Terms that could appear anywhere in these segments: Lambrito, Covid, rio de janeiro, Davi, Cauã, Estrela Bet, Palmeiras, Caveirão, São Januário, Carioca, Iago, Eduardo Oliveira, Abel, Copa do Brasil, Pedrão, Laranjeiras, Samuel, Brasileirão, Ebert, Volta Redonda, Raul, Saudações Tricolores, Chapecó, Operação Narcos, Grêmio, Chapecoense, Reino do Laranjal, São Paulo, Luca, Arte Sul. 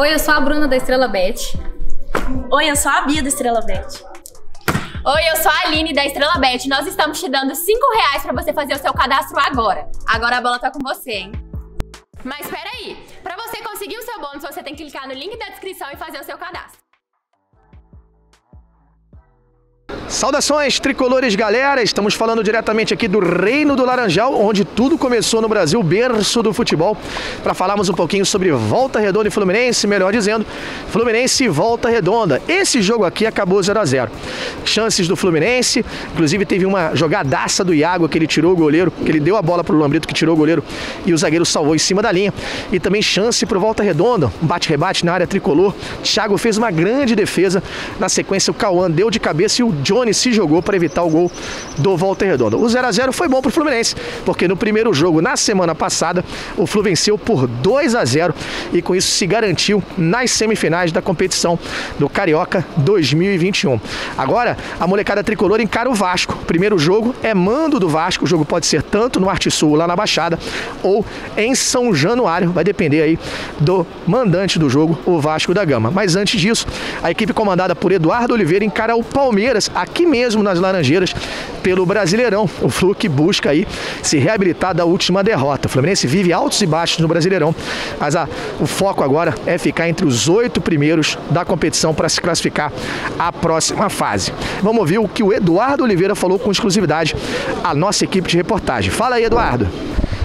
Oi, eu sou a Bruna da Estrela Bet. Oi, eu sou a Bia da Estrela Bet. Oi, eu sou a Aline da Estrela Bet. Nós estamos te dando R$5 para você fazer o seu cadastro agora. Agora a bola tá com você, hein? Mas peraí, para você conseguir o seu bônus, você tem que clicar no link da descrição e fazer o seu cadastro. Saudações tricolores, galera! Estamos falando diretamente aqui do Reino do Laranjal, onde tudo começou no Brasil, berço do futebol, para falarmos um pouquinho sobre Volta Redonda e Fluminense, melhor dizendo, Fluminense e Volta Redonda. Esse jogo aqui acabou 0 a 0. Chances do Fluminense, inclusive teve uma jogadaça do Iago, que ele tirou o goleiro, que ele deu a bola para o Lambrito, que tirou o goleiro e o zagueiro salvou em cima da linha. E também chance para o Volta Redonda, um bate-rebate na área tricolor. Thiago fez uma grande defesa, na sequência o Cauã deu de cabeça e o John se jogou para evitar o gol do Volta Redonda. O 0 a 0 foi bom para o Fluminense, porque no primeiro jogo, na semana passada, o Flu venceu por 2 a 0 e com isso se garantiu nas semifinais da competição do Carioca 2021. Agora, a molecada tricolor encara o Vasco. O primeiro jogo é mando do Vasco. O jogo pode ser tanto no Arte Sul, lá na Baixada, ou em São Januário. Vai depender aí do mandante do jogo, o Vasco da Gama. Mas antes disso, a equipe comandada por Eduardo Oliveira encara o Palmeiras aqui mesmo nas Laranjeiras pelo Brasileirão. O Flu que busca aí se reabilitar da última derrota. O Fluminense vive altos e baixos no Brasileirão, mas o foco agora é ficar entre os 8 primeiros da competição para se classificar à próxima fase. Vamos ouvir o que o Eduardo Oliveira falou com exclusividade à nossa equipe de reportagem. Fala aí, Eduardo.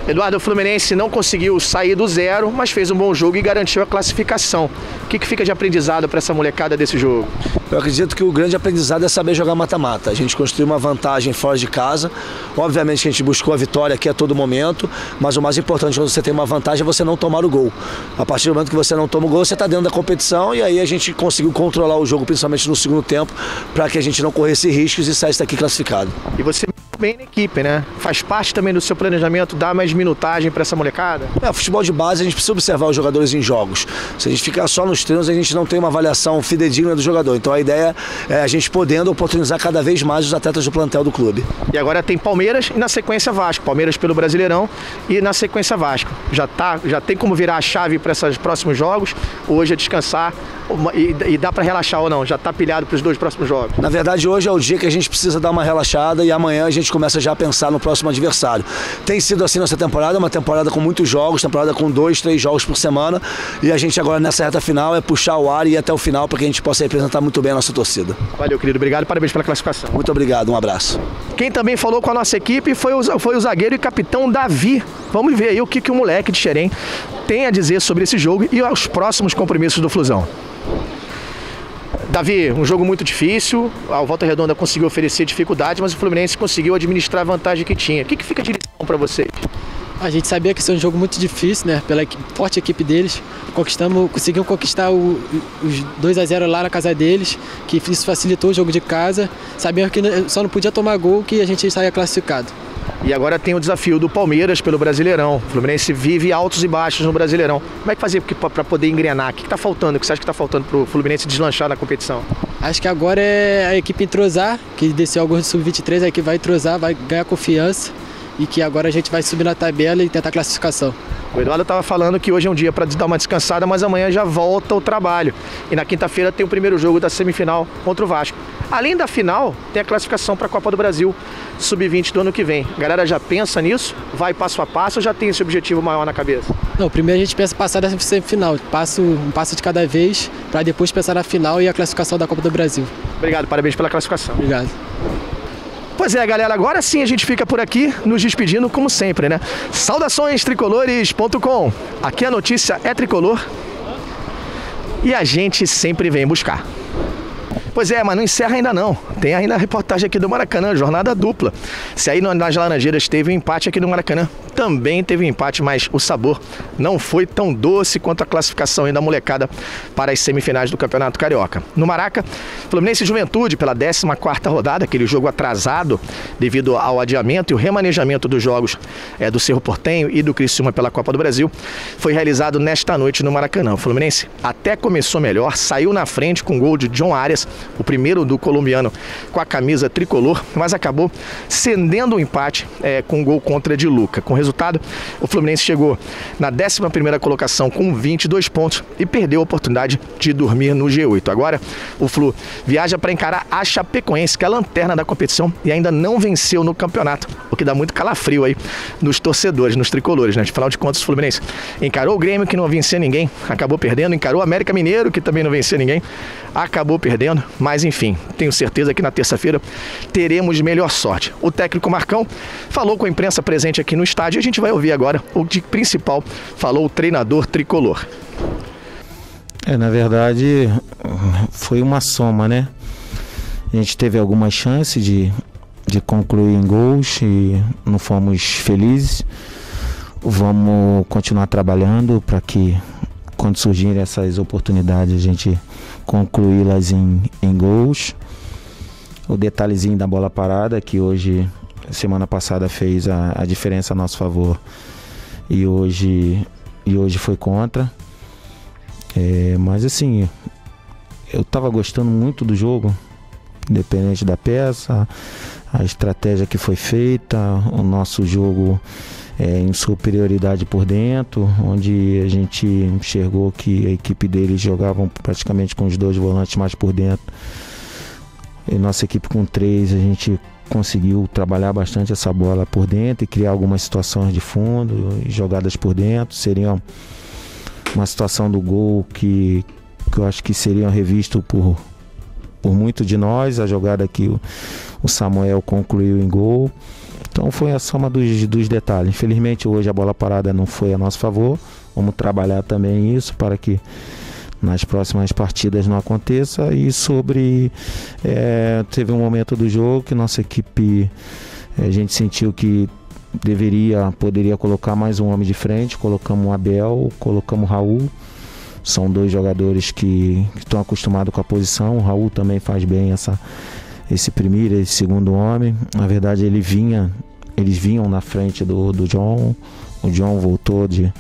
Eduardo, o Fluminense não conseguiu sair do zero, mas fez um bom jogo e garantiu a classificação. O que fica de aprendizado para essa molecada desse jogo? Eu acredito que o grande aprendizado é saber jogar mata-mata. A gente construiu uma vantagem fora de casa. Obviamente que a gente buscou a vitória aqui a todo momento, mas o mais importante quando você tem uma vantagem é você não tomar o gol. A partir do momento que você não toma o gol, você está dentro da competição e aí a gente conseguiu controlar o jogo, principalmente no segundo tempo, para que a gente não corresse riscos e saísse daqui classificado. E você bem na equipe, né? Faz parte também do seu planejamento dar mais minutagem para essa molecada? É, futebol de base a gente precisa observar os jogadores em jogos. Se a gente ficar só nos treinos, a gente não tem uma avaliação fidedigna do jogador. Então a ideia é a gente podendo oportunizar cada vez mais os atletas do plantel do clube. E agora tem Palmeiras e na sequência Vasco. Palmeiras pelo Brasileirão e na sequência Vasco. Já tem como virar a chave para esses próximos jogos? Hoje é descansar e dá para relaxar ou não? Já está pilhado para os 2 próximos jogos? Na verdade hoje é o dia que a gente precisa dar uma relaxada e amanhã a gente começa já a pensar no próximo adversário. Tem sido assim nessa temporada, uma temporada com muitos jogos, temporada com 2, 3 jogos por semana, e a gente agora nessa reta final é puxar o ar e ir até o final para que a gente possa representar muito bem a nossa torcida. Valeu, querido. Obrigado. Parabéns pela classificação. Muito obrigado. Um abraço. Quem também falou com a nossa equipe foi o zagueiro e capitão Davi. Vamos ver aí o que o moleque de Xerém tem a dizer sobre esse jogo e os próximos compromissos do Flusão. Davi, um jogo muito difícil, a Volta Redonda conseguiu oferecer dificuldade, mas o Fluminense conseguiu administrar a vantagem que tinha. O que fica de lição para vocês? A gente sabia que isso é um jogo muito difícil, né? Pela forte equipe deles, conseguimos conquistar os 2 a 0 lá na casa deles, que isso facilitou o jogo de casa. Sabíamos que só não podia tomar gol que a gente saia classificado. E agora tem o desafio do Palmeiras pelo Brasileirão. O Fluminense vive altos e baixos no Brasileirão. Como é que fazer para poder engrenar? O que está faltando? O que você acha que está faltando para o Fluminense deslanchar na competição? Acho que agora é a equipe entrosar, que desceu alguns do Sub-23, aí que vai entrosar, vai ganhar confiança e que agora a gente vai subir na tabela e tentar a classificação. O Eduardo estava falando que hoje é um dia para dar uma descansada, mas amanhã já volta o trabalho. E na quinta-feira tem o primeiro jogo da semifinal contra o Vasco. Além da final, tem a classificação para a Copa do Brasil Sub-20 do ano que vem. A galera já pensa nisso? Vai passo a passo ou já tem esse objetivo maior na cabeça? Não, primeiro a gente pensa em passar da semifinal. Um passo de cada vez para depois pensar na final e a classificação da Copa do Brasil. Obrigado, parabéns pela classificação. Obrigado. Pois é, galera, agora sim a gente fica por aqui, nos despedindo como sempre, né? Saudaçõestricolores.com. Aqui a notícia é tricolor e a gente sempre vem buscar. Pois é, mas não encerra ainda não. Tem ainda a reportagem aqui do Maracanã, jornada dupla. Se aí nas Laranjeiras teve um empate, aqui no Maracanã também teve um empate, mas o sabor não foi tão doce quanto a classificação ainda da molecada para as semifinais do Campeonato Carioca. No Maraca, Fluminense e Juventude pela 14ª rodada, aquele jogo atrasado devido ao adiamento e o remanejamento dos jogos do Cerro Porteño e do Criciúma pela Copa do Brasil, foi realizado nesta noite no Maracanã. O Fluminense até começou melhor, saiu na frente com o gol de John Arias, o primeiro do colombiano com a camisa tricolor, mas acabou cedendo o empate com um gol contra de Luca. Com resultado, o Fluminense chegou na 11ª colocação com 22 pontos e perdeu a oportunidade de dormir no G8. Agora o Flu viaja para encarar a Chapecoense, que é a lanterna da competição e ainda não venceu no campeonato, o que dá muito calafrio aí nos torcedores, nos tricolores, né? Afinal de contas, o Fluminense encarou o Grêmio, que não vencia ninguém, acabou perdendo, encarou o América Mineiro, que também não vencia ninguém, acabou perdendo, mas enfim, tenho certeza que na terça-feira teremos melhor sorte. O técnico Marcão falou com a imprensa presente aqui no estádio e a gente vai ouvir agora o de principal falou o treinador tricolor. Na verdade, foi uma soma, né? A gente teve algumas chances de concluir em gols e não fomos felizes. Vamos continuar trabalhando para que, quando surgirem essas oportunidades, a gente concluí-las em gols. O detalhezinho da bola parada, que hoje, semana passada, fez a diferença a nosso favor e hoje foi contra. Mas assim, eu estava gostando muito do jogo, independente da peça, a estratégia que foi feita, o nosso jogo em superioridade por dentro, onde a gente enxergou que a equipe deles jogava praticamente com os dois volantes mais por dentro. E nossa equipe com três, a gente conseguiu trabalhar bastante essa bola por dentro e criar algumas situações de fundo, jogadas por dentro. Seria uma situação do gol que eu acho que seria revisto por muito de nós, a jogada que o Samuel concluiu em gol. Então foi a soma dos detalhes. Infelizmente hoje a bola parada não foi a nosso favor. Vamos trabalhar também isso para que nas próximas partidas não aconteça. E sobre teve um momento do jogo que nossa equipe, a gente sentiu que poderia colocar mais um homem de frente. Colocamos o Abel, colocamos o Raul, são dois jogadores que estão acostumados com a posição. O Raul também faz bem esse primeiro, esse segundo homem. Na verdade eles vinham na frente do John. O John voltou de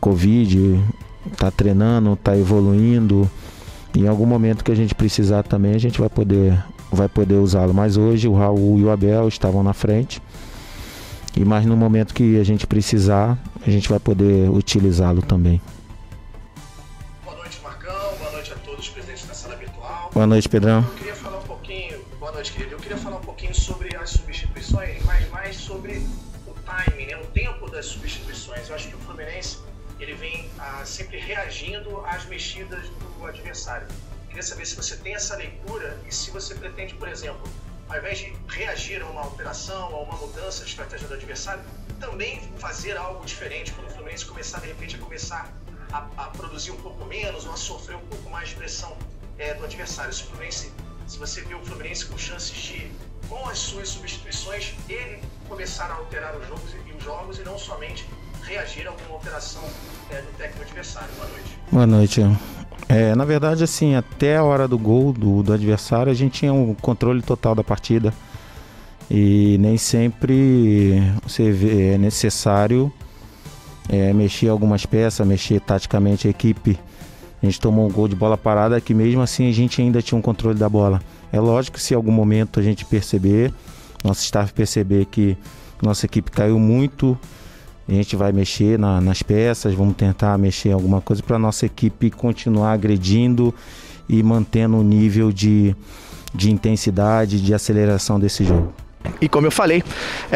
Covid, está treinando, está evoluindo. Em algum momento que a gente precisar também, a gente vai poder usá-lo. Mas hoje o Raul e o Abel estavam na frente. E mais no momento que a gente precisar, a gente vai poder utilizá-lo também. Boa noite, Marcão. Boa noite a todos presentes na sala virtual. Boa noite, Pedrão. Eu queria falar um pouquinho. Boa noite, querido. Eu queria falar um pouquinho sobre as substituições, mas mais sobre o timing, né? O tempo das substituições. Eu acho que o Fluminense ele vem sempre reagindo às mexidas do adversário. Queria saber se você tem essa leitura e se você pretende, por exemplo, ao invés de reagir a uma alteração, a uma mudança de estratégia do adversário, também fazer algo diferente quando o Fluminense começar, de repente, a produzir um pouco menos ou a sofrer um pouco mais de pressão do adversário. Se você viu o Fluminense com chances de, com as suas substituições, ele começar a alterar os jogos e não somente reagir a alguma alteração do técnico adversário. Boa noite. Boa noite. Na verdade, assim, até a hora do gol do adversário, a gente tinha um controle total da partida e nem sempre você vê, é necessário mexer algumas peças, mexer taticamente a equipe. A gente tomou um gol de bola parada que mesmo assim a gente ainda tinha um controle da bola. É lógico que se em algum momento a gente perceber, nosso staff perceber que nossa equipe caiu muito, a gente vai mexer nas peças, vamos tentar mexer em alguma coisa para a nossa equipe continuar agredindo e mantendo o nível de intensidade, de aceleração desse jogo. E como eu falei,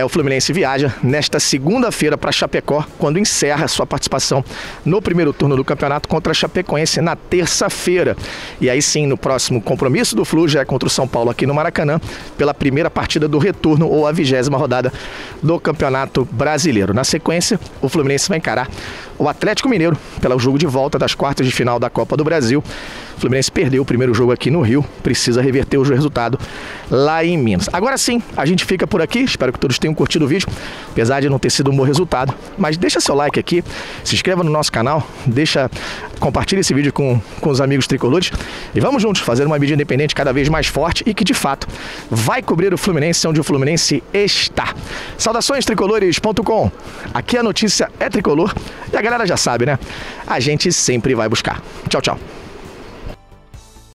o Fluminense viaja nesta segunda-feira para Chapecó, quando encerra sua participação no primeiro turno do campeonato contra a Chapecoense na terça-feira. E aí sim, no próximo compromisso do Flu, já é contra o São Paulo aqui no Maracanã, pela primeira partida do retorno ou a 20ª rodada do Campeonato Brasileiro. Na sequência, o Fluminense vai encarar o Atlético Mineiro pelo jogo de volta das quartas de final da Copa do Brasil. O Fluminense perdeu o primeiro jogo aqui no Rio, precisa reverter o resultado lá em Minas. Agora sim, a gente fica por aqui, espero que todos tenham curtido o vídeo, apesar de não ter sido um bom resultado, mas deixa seu like aqui, se inscreva no nosso canal, compartilha esse vídeo com os amigos tricolores e vamos juntos fazer uma mídia independente cada vez mais forte e que de fato vai cobrir o Fluminense onde o Fluminense está. Saudações tricolores.com, aqui a notícia é tricolor e a galera já sabe, né? A gente sempre vai buscar. Tchau, tchau.